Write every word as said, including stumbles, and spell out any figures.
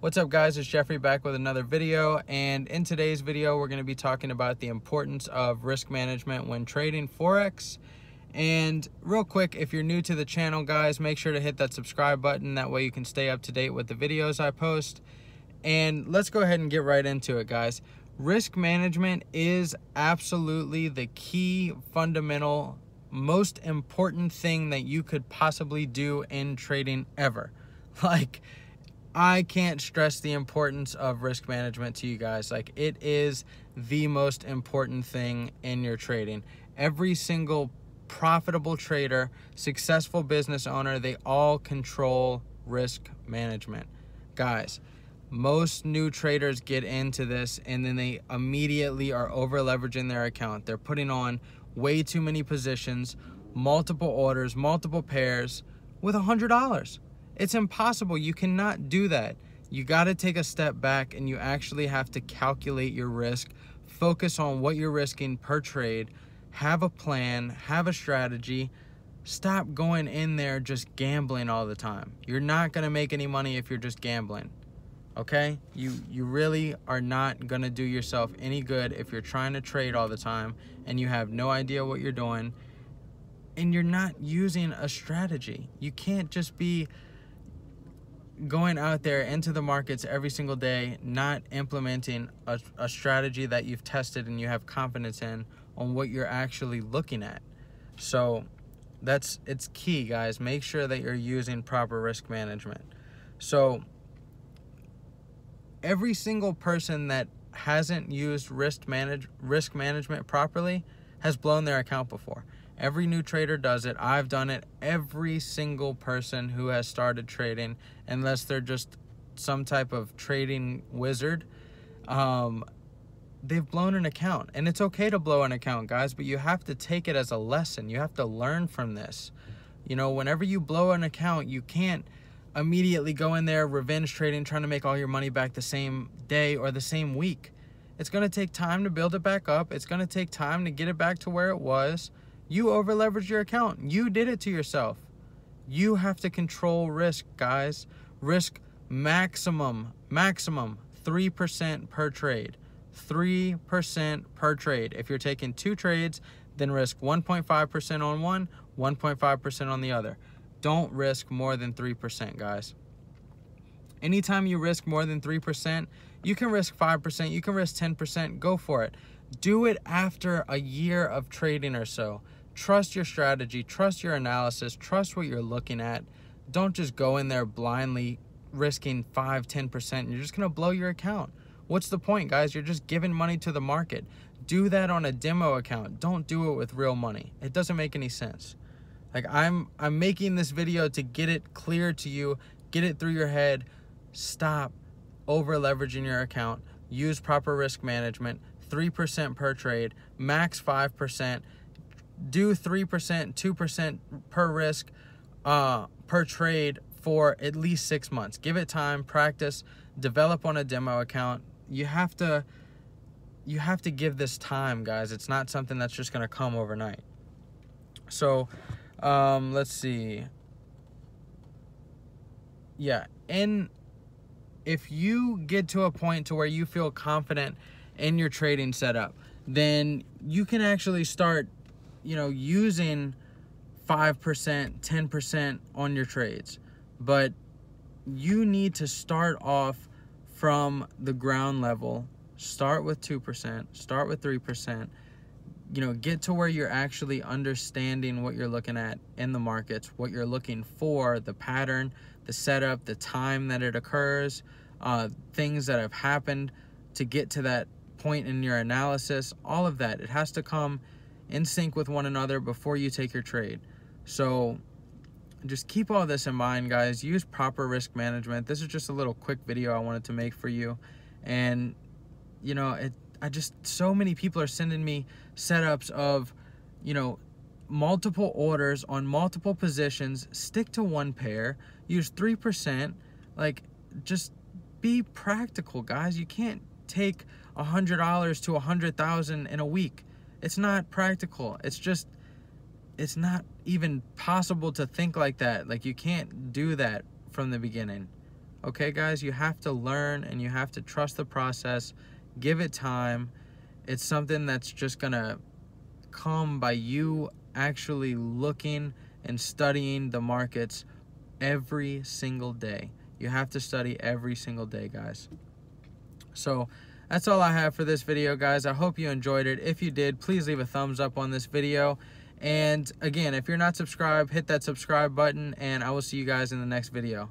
What's up guys, it's Jeffrey back with another video, and in today's video we're going to be talking about the importance of risk management when trading Forex. And real quick, if you're new to the channel guys, make sure to hit that subscribe button, that way you can stay up to date with the videos I post. And let's go ahead and get right into it guys. Risk management is absolutely the key, fundamental, most important thing that you could possibly do in trading ever. Like, I can't stress the importance of risk management to you guys. Like, it is the most important thing in your trading. Every single profitable trader, successful business owner, they all control risk management. Guys, most new traders get into this and then they immediately are over leveraging their account. They're putting on way too many positions, multiple orders, multiple pairs with one hundred dollars. It's impossible. You cannot do that. You got to take a step back and you actually have to calculate your risk, focus on what you're risking per trade, have a plan, have a strategy. Stop going in there just gambling all the time. You're not going to make any money if you're just gambling. Okay? You you really are not going to do yourself any good if you're trying to trade all the time and you have no idea what you're doing and you're not using a strategy. You can't just be going out there into the markets every single day, not implementing a, a strategy that you've tested and you have confidence in on what you're actually looking at. So that's, it's key guys. Make sure that you're using proper risk management. So every single person that hasn't used risk manage risk management properly has blown their account before. Every new trader does it. I've done it. Every single person who has started trading, unless they're just some type of trading wizard, um, they've blown an account. And it's okay to blow an account, guys, but you have to take it as a lesson. You have to learn from this. You know, whenever you blow an account, you can't immediately go in there revenge trading, trying to make all your money back the same day or the same week. It's going to take time to build it back up. It's going to take time to get it back to where it was. You over leveraged your account. You did it to yourself. You have to control risk, guys. Risk maximum, maximum three percent per trade. three percent per trade. If you're taking two trades, then risk one point five percent on one, one point five percent on the other. Don't risk more than three percent, guys. Anytime you risk more than three percent, you can risk five percent, you can risk ten percent, go for it. Do it after a year of trading or so. Trust your strategy, trust your analysis, trust what you're looking at. Don't just go in there blindly risking five, ten percent and you're just going to blow your account. What's the point, guys? You're just giving money to the market. Do that on a demo account. Don't do it with real money. It doesn't make any sense. Like, I'm I'm making this video to get it clear to you, get it through your head. Stop over leveraging your account. Use proper risk management. three percent per trade, max five percent, do three percent, two percent per risk, uh, per trade for at least six months. Give it time, practice, develop on a demo account. You have to, you have to give this time, guys. It's not something that's just gonna come overnight. So, um, let's see. Yeah, and if you get to a point to where you feel confident in your trading setup, then you can actually start, you know, using five percent, ten percent on your trades. But you need to start off from the ground level. Start with two percent, start with three percent, you know, get to where you're actually understanding what you're looking at in the markets, what you're looking for, the pattern, the setup, the time that it occurs, uh, things that have happened to get to that point in your analysis, all of that. It has to come in sync with one another before you take your trade. So just keep all this in mind, guys. Use proper risk management. This is just a little quick video I wanted to make for you. And you know, it I just, so many people are sending me setups of, you know, multiple orders on multiple positions, stick to one pair, use three percent. Like, just be practical, guys. You can't take a hundred dollars to a hundred thousand in a week. It's not practical. It's just, it's not even possible to think like that. Like, you can't do that from the beginning. Okay guys, you have to learn and you have to trust the process. Give it time. It's something that's just gonna come by you actually looking and studying the markets every single day. You have to study every single day, guys. So that's all I have for this video, guys. I hope you enjoyed it. If you did, please leave a thumbs up on this video. And again, if you're not subscribed, hit that subscribe button, and I will see you guys in the next video.